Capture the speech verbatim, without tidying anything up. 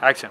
Action.